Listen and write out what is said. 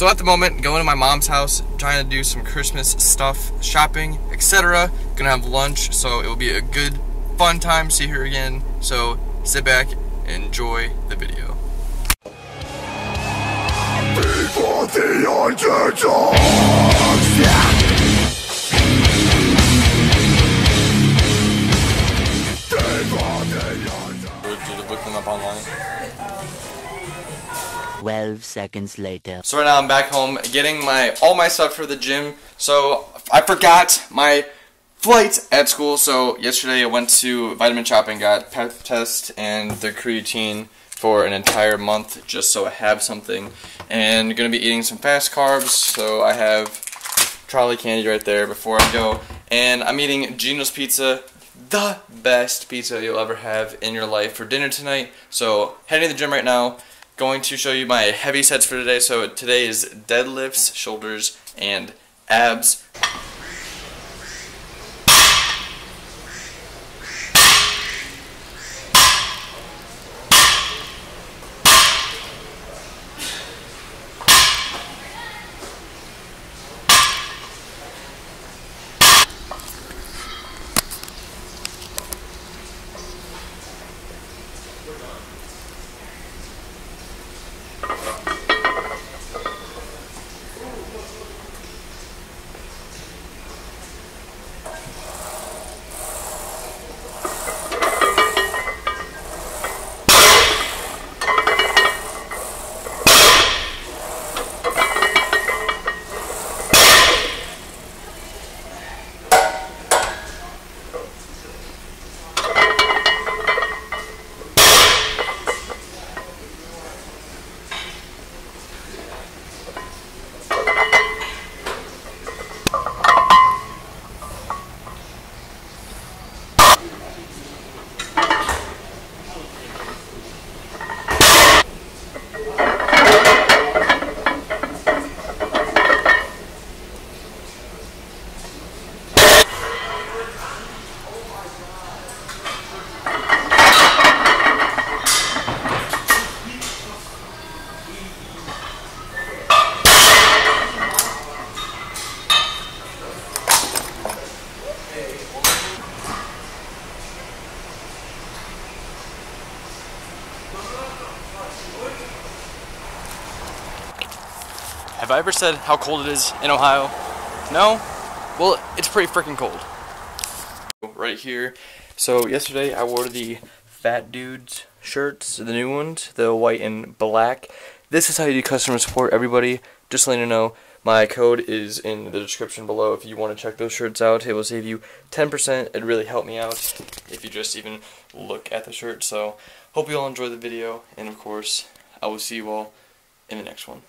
So at the moment, going to my mom's house, trying to do some Christmas stuff, shopping, etc. Gonna have lunch, so it will be a good, fun time. See her again. So sit back and enjoy the video. For the underdogs, yeah. Up online. 12 seconds later. So right now I'm back home getting all my stuff for the gym. So I forgot my flight at school. So yesterday I went to Vitamin Shop and got pep test and the creatine for an entire month just so I have something. And gonna be eating some fast carbs. So I have trolley candy right there before I go. And I'm eating Gino's Pizza. The best pizza you'll ever have in your life for dinner tonight. So heading to the gym right now, going to show you my heavy sets for today. So today is deadlifts, shoulders, and abs. Have I ever said how cold it is in Ohio? No? Well, it's pretty freaking cold. Right here. So yesterday I wore the Fat Dudes shirts, the new ones, the white and black. This is how you do customer support, everybody. Just letting you know, my code is in the description below if you want to check those shirts out. It will save you 10%. It'd really help me out if you just even look at the shirt. So hope you all enjoy the video, and of course I will see you all in the next one.